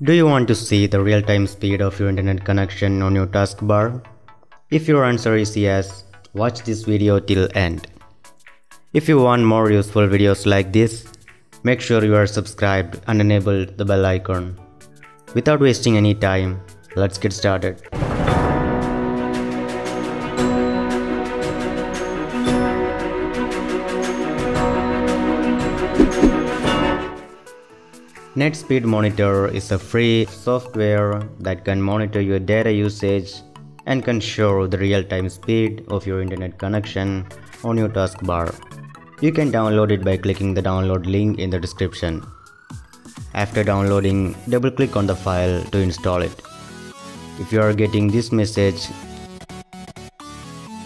Do you want to see the real-time speed of your internet connection on your taskbar? If your answer is yes, watch this video till end. If you want more useful videos like this, make sure you are subscribed and enable the bell icon. Without wasting any time, let's get started. NetSpeedMonitor is a free software that can monitor your data usage and can show the real-time speed of your internet connection on your taskbar. You can download it by clicking the download link in the description. After downloading, double-click on the file to install it. If you are getting this message,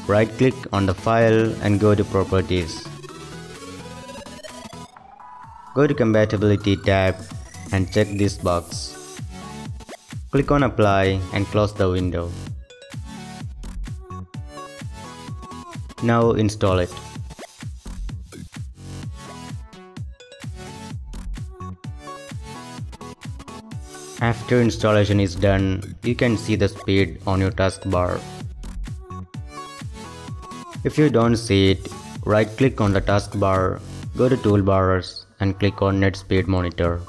right-click on the file and go to Properties. Go to Compatibility tab and check this box. Click on Apply and close the window. Now install it. After installation is done, you can see the speed on your taskbar. If you don't see it, right-click on the taskbar, go to Toolbars and click on NetSpeedMonitor.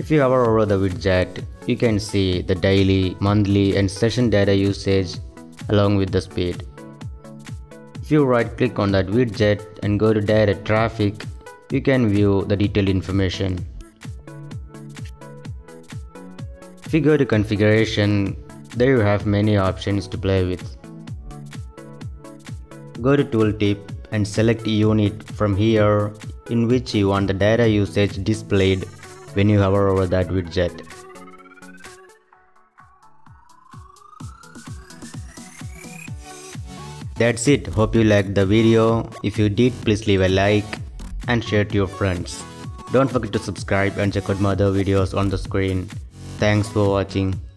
If you hover over the widget, you can see the daily, monthly and session data usage along with the speed. If you right click on that widget and go to data traffic, you can view the detailed information. If you go to configuration, there you have many options to play with. Go to tooltip and select unit from here in which you want the data usage displayed when you hover over that widget. That's it. Hope you liked the video. If you did, please leave a like and share to your friends. Don't forget to subscribe and check out my other videos on the screen. Thanks for watching.